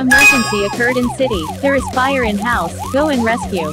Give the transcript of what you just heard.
Emergency occurred in city. There is fire in house. Go and rescue.